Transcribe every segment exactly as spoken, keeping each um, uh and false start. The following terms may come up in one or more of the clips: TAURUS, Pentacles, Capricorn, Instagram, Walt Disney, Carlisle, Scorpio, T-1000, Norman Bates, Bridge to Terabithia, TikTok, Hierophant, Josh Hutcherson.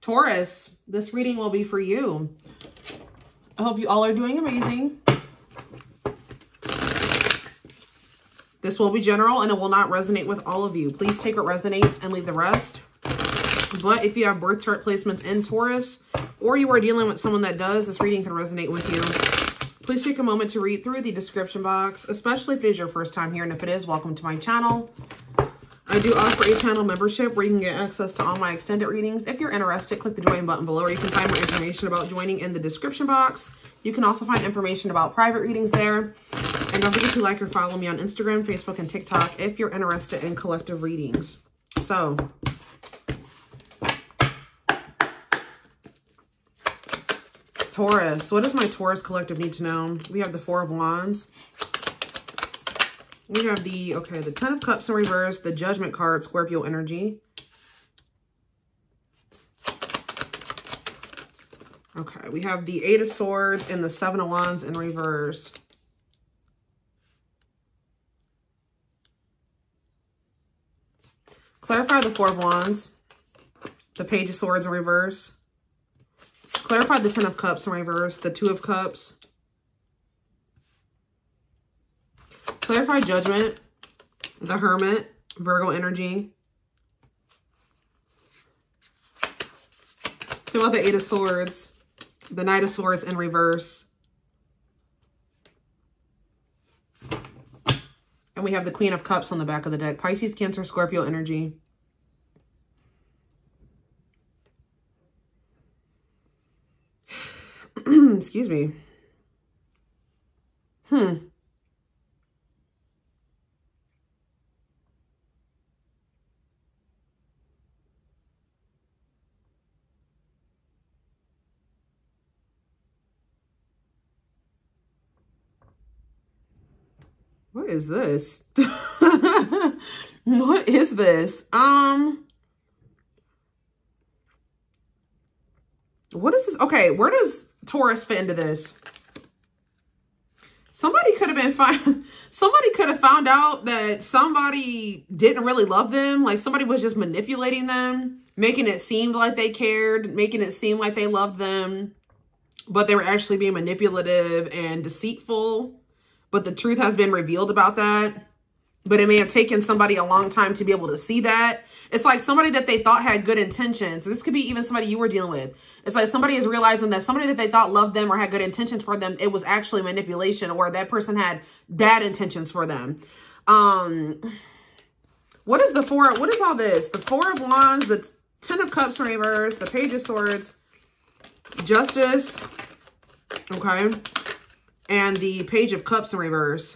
Taurus, this reading will be for you. I hope you all are doing amazing. This will be general and it will not resonate with all of you. Please take what resonates and leave the rest. But if you have birth chart placements in Taurus, or you are dealing with someone that does, this reading can resonate with you. Please take a moment to read through the description box, especially if it is your first time here. And if it is, welcome to my channel. I do offer a channel membership where you can get access to all my extended readings. If you're interested, click the join button below, or you can find more information about joining in the description box. You can also find information about private readings there. And don't forget to like or follow me on Instagram, Facebook, and TikTok if you're interested in collective readings. So, Taurus. What does my Taurus collective need to know? We have the Four of Wands. We have the, okay, the Ten of Cups in reverse, the Judgment card, Scorpio energy. Okay, we have the Eight of Swords and the Seven of Wands in reverse. Clarify the Four of Wands, the Page of Swords in reverse. Clarify the Ten of Cups in reverse, the Two of Cups. Clarify Judgment, the Hermit, Virgo energy. Think about the Eight of Swords, the Knight of Swords in reverse. And we have the Queen of Cups on the back of the deck. Pisces, Cancer, Scorpio energy. Excuse me. Hmm. What is this? What is this? Um, what is this? Okay, where does Taurus fit into this? Somebody could have been fine. Somebody could have found out that somebody didn't really love them. Like somebody was just manipulating them, making it seem like they cared, making it seem like they loved them, but they were actually being manipulative and deceitful. But the truth has been revealed about that. But it may have taken somebody a long time to be able to see that. It's like somebody that they thought had good intentions. This could be even somebody you were dealing with. It's like somebody is realizing that somebody that they thought loved them or had good intentions for them, it was actually manipulation, or that person had bad intentions for them. Um, what is the four? What is all this? The Four of Wands, the Ten of Cups in reverse, the Page of Swords, Justice. Okay. And the Page of Cups in reverse.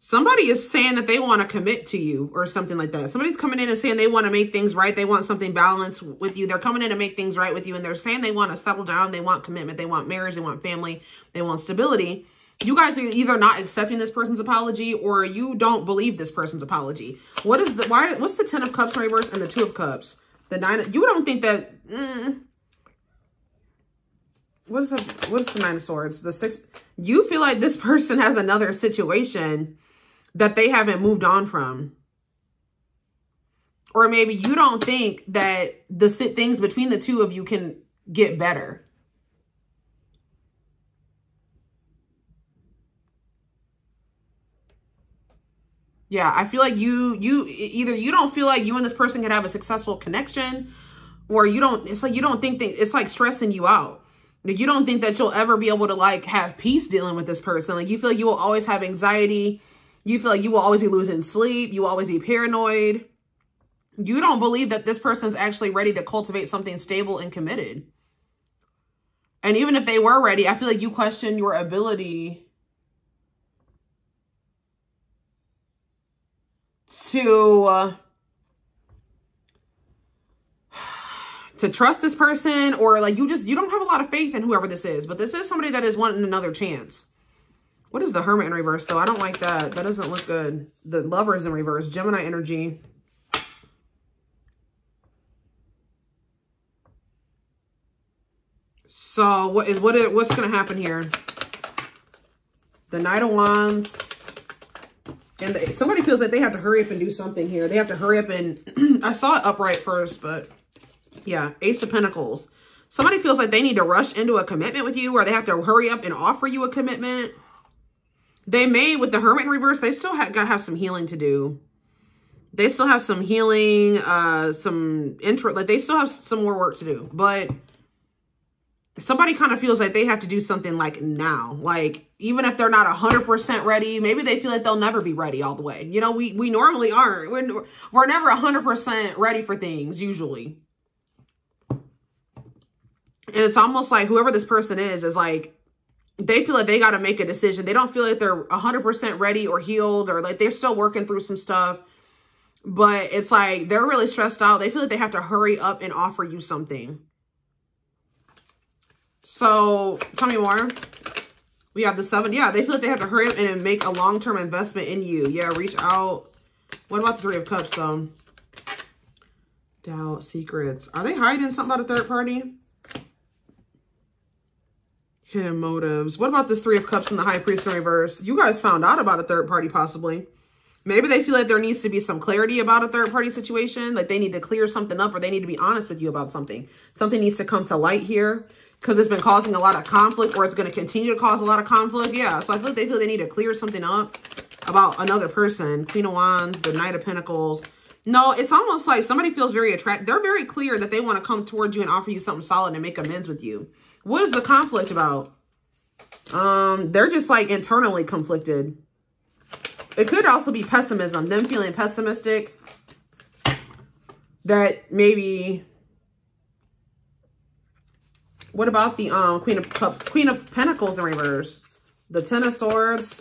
Somebody is saying that they want to commit to you or something like that. Somebody's coming in and saying they want to make things right. They want something balanced with you. They're coming in to make things right with you. And they're saying they want to settle down. They want commitment. They want marriage. They want family. They want stability. You guys are either not accepting this person's apology, or you don't believe this person's apology. What is the, why, what's the Ten of Cups in reverse and the Two of Cups? The Nine of, you don't think that, mm, What is, the, what is the Nine of Swords? The Six. You feel like this person has another situation that they haven't moved on from. Or maybe you don't think that the things between the two of you can get better. Yeah, I feel like you, you either you don't feel like you and this person can have a successful connection, or you don't, it's like you don't think that, it's like stressing you out. Like you don't think that you'll ever be able to like have peace dealing with this person. Like you feel like you will always have anxiety. You feel like you will always be losing sleep. You will always be paranoid. You don't believe that this person's actually ready to cultivate something stable and committed. And even if they were ready, I feel like you question your ability to... Uh, to trust this person, or like you just, you don't have a lot of faith in whoever this is, but this is somebody that is wanting another chance. What is the Hermit in reverse though? I don't like that. That doesn't look good. The Lovers in reverse, Gemini energy. So what is, what is, what's going to happen here? The Knight of Wands, And they, somebody feels like they have to hurry up and do something here. They have to hurry up and... I saw it upright first, but... Yeah, Ace of Pentacles. Somebody feels like they need to rush into a commitment with you, or they have to hurry up and offer you a commitment. They may, with the Hermit in reverse, they still have, gotta have some healing to do. They still have some healing, uh, some intro, like they still have some more work to do. But somebody kind of feels like they have to do something like now. Like, even if they're not one hundred percent ready, maybe they feel like they'll never be ready all the way. You know, we, we normally aren't. We're, we're never one hundred percent ready for things, usually. And it's almost like whoever this person is, is like, they feel like they got to make a decision. They don't feel like they're one hundred percent ready or healed, or like they're still working through some stuff. But it's like, they're really stressed out. They feel like they have to hurry up and offer you something. So tell me more. We have the seven. Yeah, they feel like they have to hurry up and make a long-term investment in you. Yeah, reach out. What about the Three of Cups though? Doubt, secrets. Are they hiding something about a third party? Hidden motives. What about this Three of Cups and the High Priest in reverse? You guys found out about a third party, possibly. Maybe they feel like there needs to be some clarity about a third party situation. Like they need to clear something up, or they need to be honest with you about something. Something needs to come to light here because it's been causing a lot of conflict, or it's going to continue to cause a lot of conflict. Yeah, so I feel like they feel they need to clear something up about another person. Queen of Wands, the Knight of Pentacles. No, it's almost like somebody feels very attracted. They're very clear that they want to come towards you and offer you something solid and make amends with you. What is the conflict about? Um, they're just like internally conflicted. It could also be pessimism. Them feeling pessimistic that maybe. What about the um Queen of Cups, Queen of Pentacles in reverse, the Ten of Swords,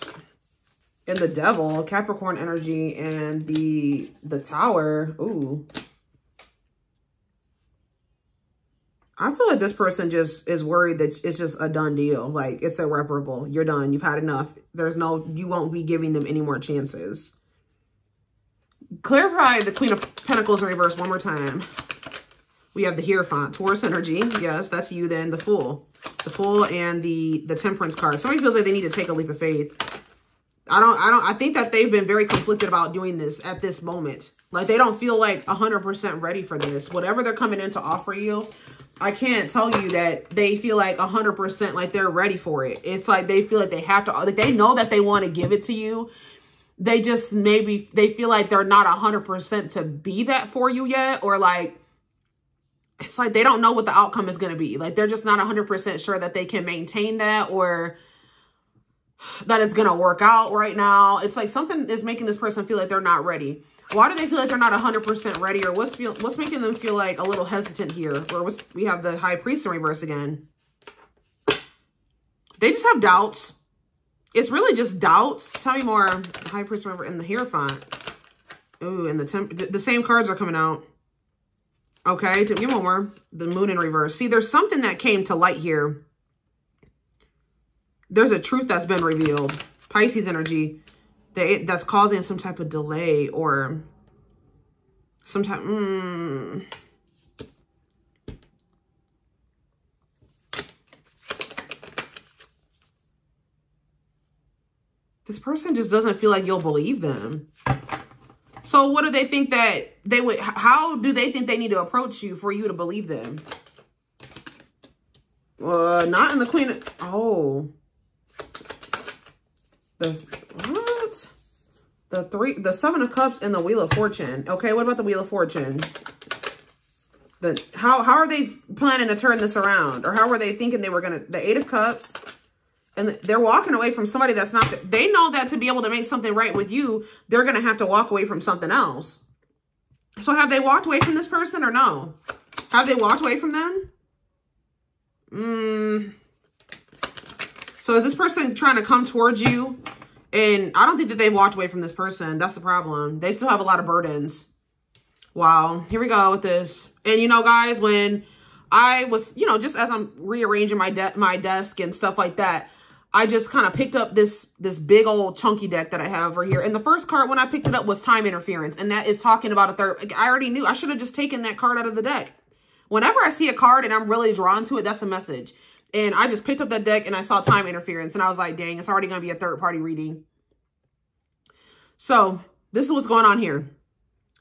and the Devil, Capricorn energy, and the the Tower. Ooh. I feel like this person just is worried that it's just a done deal. Like, it's irreparable. You're done. You've had enough. There's no, you won't be giving them any more chances. Clarify the Queen of Pentacles in reverse one more time. We have the Hierophant, Taurus energy. Yes, that's you then. The Fool. The Fool and the, the Temperance card. Somebody feels like they need to take a leap of faith. I don't, I don't, I think that they've been very conflicted about doing this at this moment. Like, they don't feel like one hundred percent ready for this. Whatever they're coming in to offer you, I can't tell you that they feel like one hundred percent like they're ready for it. It's like they feel like they have to, like they know that they want to give it to you. They just maybe, they feel like they're not one hundred percent to be that for you yet. Or like, it's like they don't know what the outcome is going to be. Like, they're just not one hundred percent sure that they can maintain that, or that it's going to work out right now. It's like something is making this person feel like they're not ready. Why do they feel like they're not one hundred percent ready? Or what's feel, what's making them feel like a little hesitant here? Or what's, we have the High Priest in reverse again. They just have doubts. It's really just doubts. Tell me more. The High Priest in reverse and the Hierophant. Ooh, and the temp the, the same cards are coming out. Okay, give me one more. The Moon in reverse. See, there's something that came to light here. There's a truth that's been revealed. Pisces energy. They, that's causing some type of delay or some type. Mm. This person just doesn't feel like you'll believe them. So what do they think that they would, how do they think they need to approach you for you to believe them? Uh, not in the Queen of, oh. The, The three, the Seven of Cups and the Wheel of Fortune. Okay, what about the Wheel of Fortune? The how how are they planning to turn this around, or how were they thinking they were gonna? The Eight of Cups, and they're walking away from somebody that's not. They know that to be able to make something right with you, they're gonna have to walk away from something else. So have they walked away from this person or no? Have they walked away from them? Mm. So is this person trying to come towards you? And I don't think that they've walked away from this person. That's the problem. They still have a lot of burdens. Wow. Here we go with this. And, you know, guys, when I was, you know, just as I'm rearranging my, de my desk and stuff like that, I just kind of picked up this, this big old chunky deck that I have over here. And the first card when I picked it up was Time Interference. And that is talking about a third. I already knew I should have just taken that card out of the deck. Whenever I see a card and I'm really drawn to it, that's a message. And I just picked up that deck and I saw Time Interference. And I was like, dang, it's already going to be a third party reading. So this is what's going on here.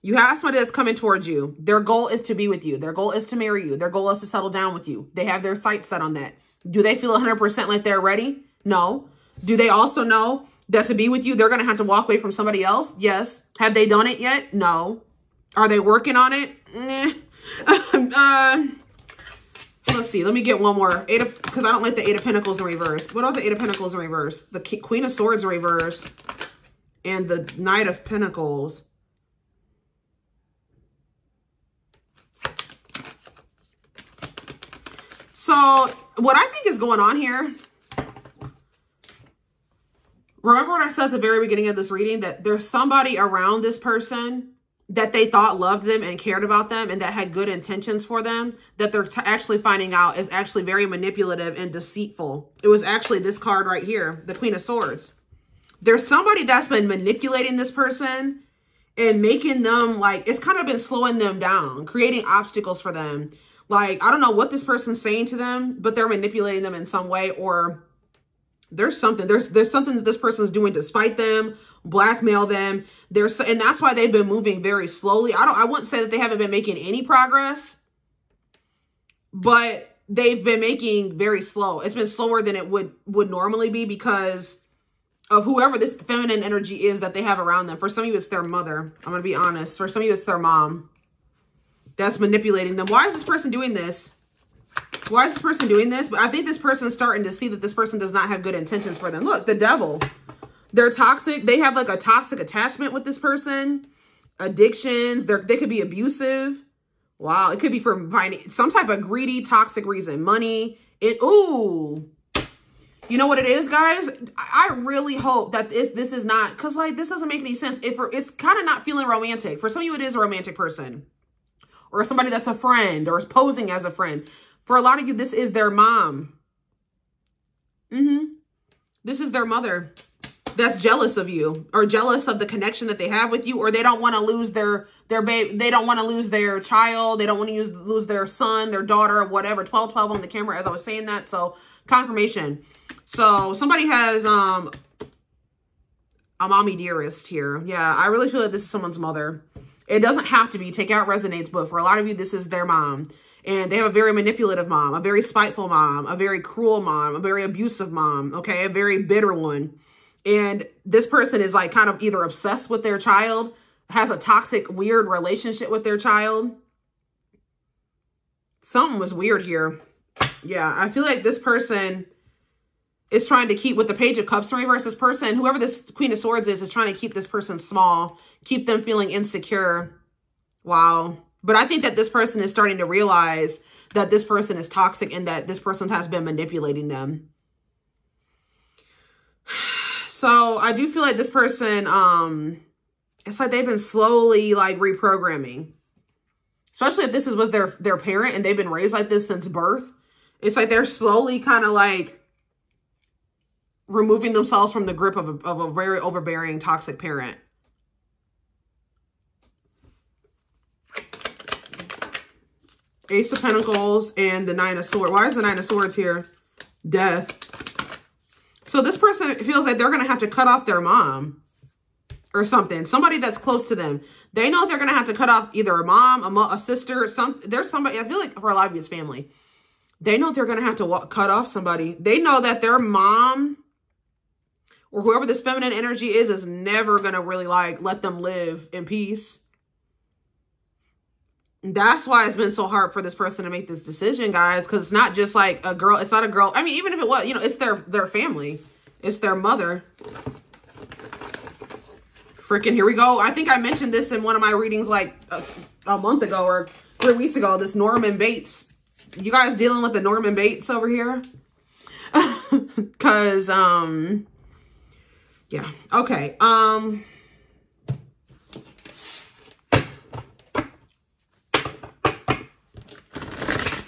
You have somebody that's coming towards you. Their goal is to be with you. Their goal is to marry you. Their goal is to settle down with you. They have their sights set on that. Do they feel one hundred percent like they're ready? No. Do they also know that to be with you, they're going to have to walk away from somebody else? Yes. Have they done it yet? No. Are they working on it? Nah. uh, let's see. Let me get one more. Eight of, because I don't like the Eight of Pentacles in reverse. What are the Eight of Pentacles in reverse? The Queen of Swords in reverse and the Knight of Pentacles. So what I think is going on here, remember what I said at the very beginning of this reading, that there's somebody around this person that they thought loved them and cared about them and that had good intentions for them, that they're t actually finding out is actually very manipulative and deceitful. It was actually this card right here, the Queen of Swords. There's somebody that's been manipulating this person and making them, like, it's kind of been slowing them down, creating obstacles for them. Like, I don't know what this person's saying to them, but they're manipulating them in some way, or there's something, there's, there's something that this person's doing to spite them, blackmail them. There's, and that's why they've been moving very slowly. I don't, I wouldn't say that they haven't been making any progress, but they've been making very slow. It's been slower than it would, would normally be because of whoever this feminine energy is that they have around them. For some of you, it's their mother. I'm going to be honest. For some of you, it's their mom that's manipulating them. Why is this person doing this? Why is this person doing this? But I think this person's starting to see that this person does not have good intentions for them. Look, the devil. They're toxic. They have like a toxic attachment with this person. Addictions. They're, they could be abusive. Wow. It could be for some type of greedy, toxic reason. Money. It, ooh. You know what it is, guys? I really hope that this, this is not, because like this doesn't make any sense. If it's kind of not feeling romantic. For some of you, it is a romantic person. Or somebody that's a friend or is posing as a friend. For a lot of you, this is their mom. Mm-hmm. This is their mother that's jealous of you or jealous of the connection that they have with you, or they don't want to lose their, their baby. They don't want to lose their child. They don't want to lose their son, their daughter, whatever. twelve twelve on the camera as I was saying that. So confirmation. So somebody has um, a mommy dearest here. Yeah, I really feel like this is someone's mother. It doesn't have to be. Takeout resonates, but for a lot of you, this is their mom. And they have a very manipulative mom, a very spiteful mom, a very cruel mom, a very abusive mom, okay? A very bitter one. And this person is like kind of either obsessed with their child, has a toxic, weird relationship with their child. Something was weird here. Yeah, I feel like this person is trying to keep, with the Page of Cups in reverse, this person, whoever this Queen of Swords is, is trying to keep this person small, keep them feeling insecure. Wow. But I think that this person is starting to realize that this person is toxic and that this person has been manipulating them. So I do feel like this person, um, it's like they've been slowly like reprogramming. Especially if this is, was their, their parent and they've been raised like this since birth. It's like they're slowly kind of like removing themselves from the grip of a, of a very overbearing, toxic parent. Ace of Pentacles and the Nine of Swords. Why is the Nine of Swords here? Death. So this person feels like they're going to have to cut off their mom or something. Somebody that's close to them. They know they're going to have to cut off either a mom, a, mo a sister, some. There's somebody, I feel like for a lot of his family, they know they're going to have to walk, cut off somebody. They know that their mom or whoever this feminine energy is, is never going to really like let them live in peace. That's why it's been so hard for this person to make this decision, guys, because it's not just like a girl. It's not a girl. I mean, even if it was, you know, it's their their family. It's their mother. Freaking, here we go. I think I mentioned this in one of my readings like a, a month ago or three weeks ago, this Norman Bates. You guys dealing with the Norman Bates over here? Because, um, yeah. Okay. Um...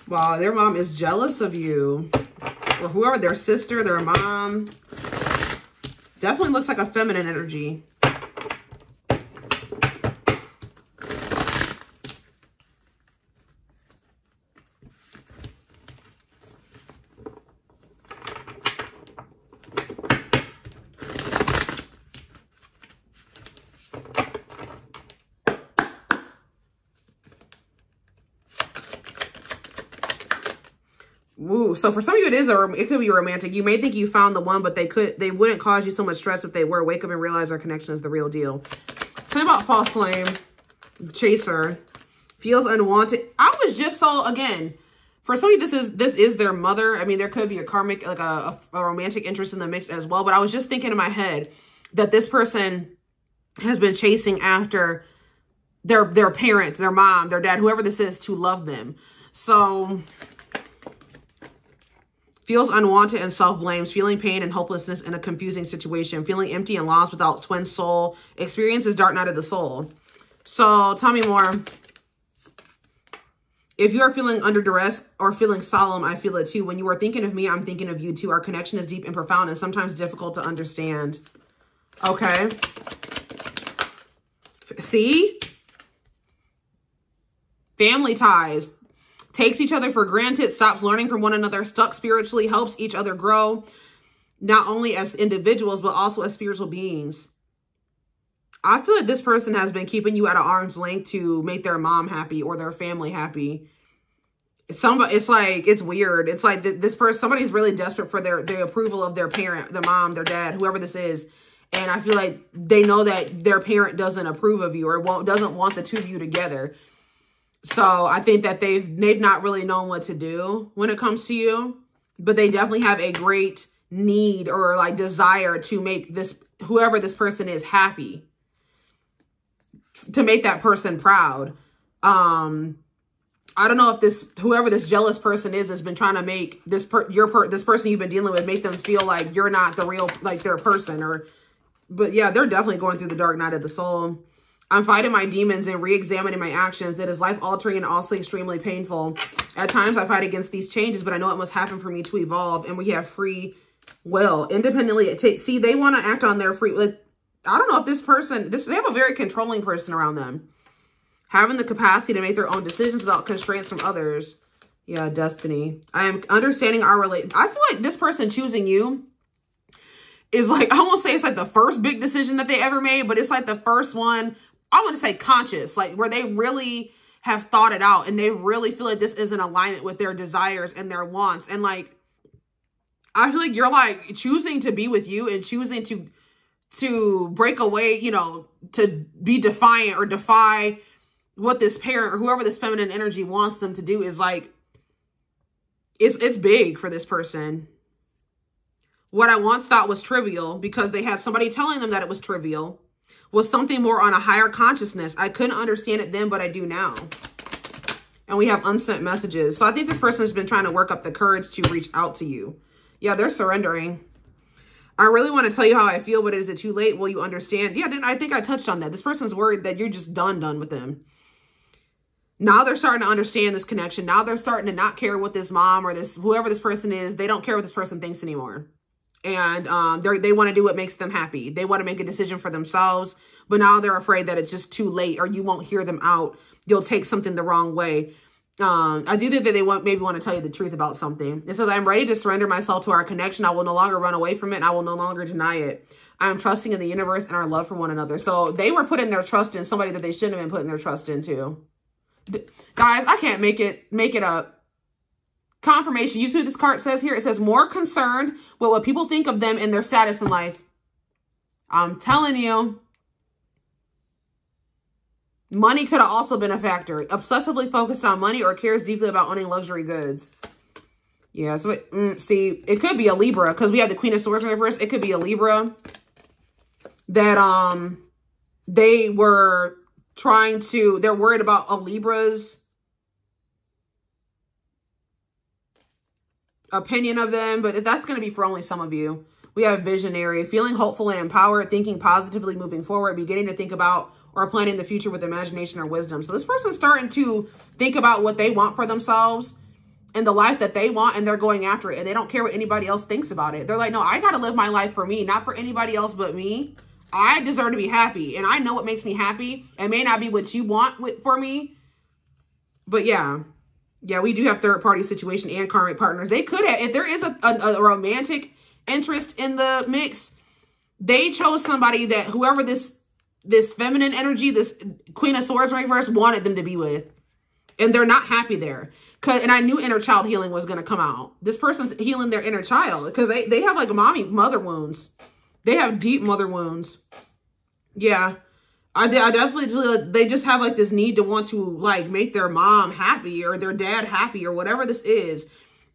Wow, their mom is jealous of you, or whoever, their sister, their mom. Definitely looks like a feminine energy. Woo. So for some of you, it is a, it could be romantic. You may think you found the one, but they could, they wouldn't cause you so much stress if they were. Wake up and realize our connection is the real deal. Tell me about false flame. Chaser. Feels unwanted. I was just so, again, for some of you, this is, this is their mother. I mean, there could be a karmic, like a, a romantic interest in the mix as well. But I was just thinking in my head that this person has been chasing after their, their parents, their mom, their dad, whoever this is, to love them. So feels unwanted and self-blames, feeling pain and hopelessness in a confusing situation, feeling empty and lost without twin soul, experiences dark night of the soul. So tell me more. If you are feeling under duress or feeling solemn, I feel it too. When you are thinking of me, I'm thinking of you too. Our connection is deep and profound and sometimes difficult to understand. Okay. See? Family ties. Takes each other for granted, stops learning from one another, stuck spiritually, helps each other grow, not only as individuals, but also as spiritual beings. I feel like this person has been keeping you at an arm's length to make their mom happy or their family happy. Somebody, it's like, it's weird. It's like this person, somebody's really desperate for their, their approval of their parent, their mom, their dad, whoever this is. And I feel like they know that their parent doesn't approve of you or won't, doesn't want the two of you together. So I think that they've, they've not really known what to do when it comes to you, but they definitely have a great need or like desire to make this, whoever this person is, happy, to make that person proud. Um, I don't know if this, whoever this jealous person is, has been trying to make this, per, your per, this person you've been dealing with, make them feel like you're not the real, like their person or, but yeah, they're definitely going through the dark night of the soul. I'm fighting my demons and re-examining my actions. That is life-altering and also extremely painful. At times, I fight against these changes, but I know it must happen for me to evolve. And we have free will. Independently, it takes. See, they want to act on their free... Like, I don't know if this person... This, they have a very controlling person around them. Having the capacity to make their own decisions without constraints from others. Yeah, destiny. I am understanding our relationship. I feel like this person choosing you is like... I won't say it's like the first big decision that they ever made, but it's like the first one... I want to say conscious, like where they really have thought it out and they really feel like this is in alignment with their desires and their wants. And like, I feel like you're like choosing to be with you and choosing to, to break away, you know, to be defiant or defy what this parent or whoever this feminine energy wants them to do is like, it's, it's big for this person. What I once thought was trivial because they had somebody telling them that it was trivial was something more on a higher consciousness. I couldn't understand it then, but I do now. And we have unsent messages. So I think this person has been trying to work up the courage to reach out to you. Yeah, they're surrendering. I really want to tell you how I feel, but is it too late? Will you understand? Yeah, then I think I touched on that. This person's worried that you're just done, done with them. Now they're starting to understand this connection. Now they're starting to not care what this mom or this, whoever this person is, they don't care what this person thinks anymore. And um, they they want to do what makes them happy. They want to make a decision for themselves, but now they're afraid that it's just too late or you won't hear them out. You'll take something the wrong way. Um, I do think that they want maybe want to tell you the truth about something. It says, I'm ready to surrender myself to our connection. I will no longer run away from it. And I will no longer deny it. I am trusting in the universe and our love for one another. So they were putting their trust in somebody that they shouldn't have been putting their trust into. D- guys, I can't make it, make it up. Confirmation. You see what this card says here? It says more concerned with what people think of them and their status in life. I'm telling you. Money could have also been a factor. Obsessively focused on money or cares deeply about owning luxury goods. Yeah, so it, mm, see, it could be a Libra because we have the Queen of Swords in reverse. It could be a Libra that um they were trying to, they're worried about a Libra's opinion of them, but that's going to be for only some of you. We have visionary, feeling hopeful and empowered, thinking positively, moving forward, beginning to think about or planning the future with imagination or wisdom. So this person's starting to think about what they want for themselves and the life that they want, and they're going after it, and they don't care what anybody else thinks about it. They're like, no, I got to live my life for me, not for anybody else but me. I deserve to be happy, and I know what makes me happy. It may not be what you want for me, but yeah. Yeah, we do have third-party situation and karmic partners. They could have, if there is a, a, a romantic interest in the mix, they chose somebody that whoever this this feminine energy, this Queen of Swords reverse, wanted them to be with. and they're not happy there. Cause, and I knew inner child healing was going to come out. This person's healing their inner child because they, they have like mommy, mother wounds. They have deep mother wounds. Yeah. I, I definitely feel like they just have like this need to want to like make their mom happy or their dad happy or whatever this is.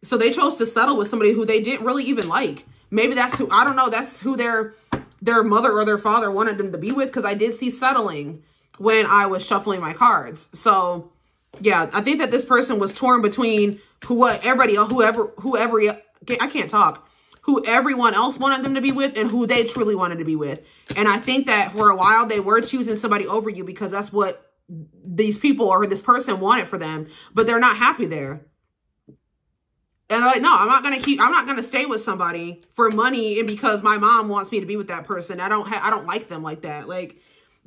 So they chose to settle with somebody who they didn't really even like. Maybe that's who, I don't know. That's who their, their mother or their father wanted them to be with. Cause I did see settling when I was shuffling my cards. So yeah, I think that this person was torn between who everybody, whoever, whoever, I can't talk, who everyone else wanted them to be with and who they truly wanted to be with. And I think that for a while they were choosing somebody over you because that's what these people or this person wanted for them, but they're not happy there. And they're like, no, I'm not going to keep, I'm not going to stay with somebody for money and because my mom wants me to be with that person. I don't, ha I don't like them like that. Like,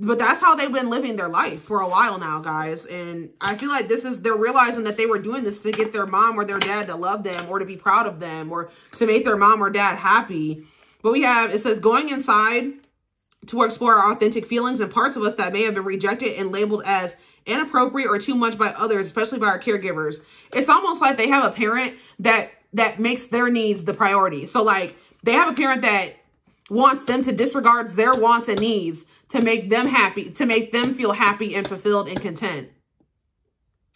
but that's how they've been living their life for a while now, guys. And I feel like this is, they're realizing that they were doing this to get their mom or their dad to love them or to be proud of them or to make their mom or dad happy. But we have, it says, going inside to explore our authentic feelings and parts of us that may have been rejected and labeled as inappropriate or too much by others, especially by our caregivers. It's almost like they have a parent that, that makes their needs the priority. So like they have a parent that wants them to disregard their wants and needs to make them happy, to make them feel happy and fulfilled and content,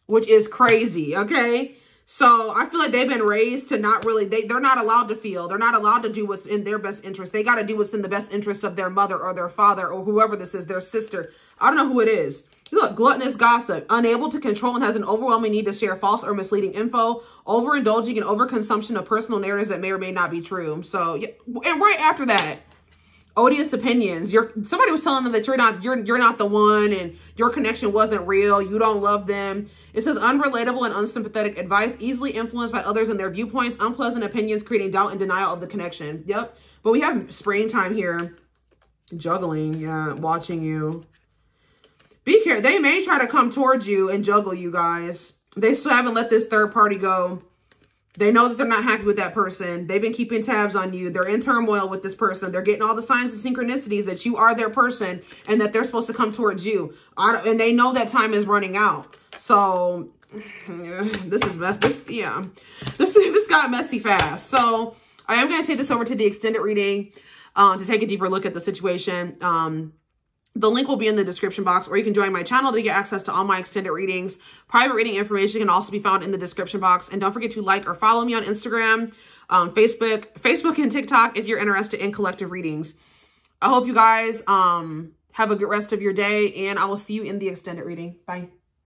which is crazy, okay? So I feel like they've been raised to not really, they, they're not allowed to feel, they're not allowed to do what's in their best interest. They got to do what's in the best interest of their mother or their father or whoever this is, their sister. I don't know who it is. Look, gluttonous gossip, unable to control and has an overwhelming need to share false or misleading info, overindulging and overconsumption of personal narratives that may or may not be true. So, and right after that, odious opinions. You're, somebody was telling them that you're not, you're, you're not the one and your connection wasn't real. You don't love them. It says unrelatable and unsympathetic advice, easily influenced by others and their viewpoints, unpleasant opinions, creating doubt and denial of the connection. Yep. But we have springtime here. Juggling, yeah, watching you. Be careful. They may try to come towards you and juggle you guys. They still haven't let this third party go. They know that they're not happy with that person. They've been keeping tabs on you. They're in turmoil with this person. They're getting all the signs and synchronicities that you are their person and that they're supposed to come towards you. I don't, and they know that time is running out. So yeah, this is mess. This, yeah, this, this got messy fast. So I am going to take this over to the extended reading um, to take a deeper look at the situation. Um, The link will be in the description box, or you can join my channel to get access to all my extended readings. Private reading information can also be found in the description box. And don't forget to like or follow me on Instagram, um, Facebook, Facebook and TikTok if you're interested in collective readings. I hope you guys um, have a good rest of your day, and I will see you in the extended reading. Bye.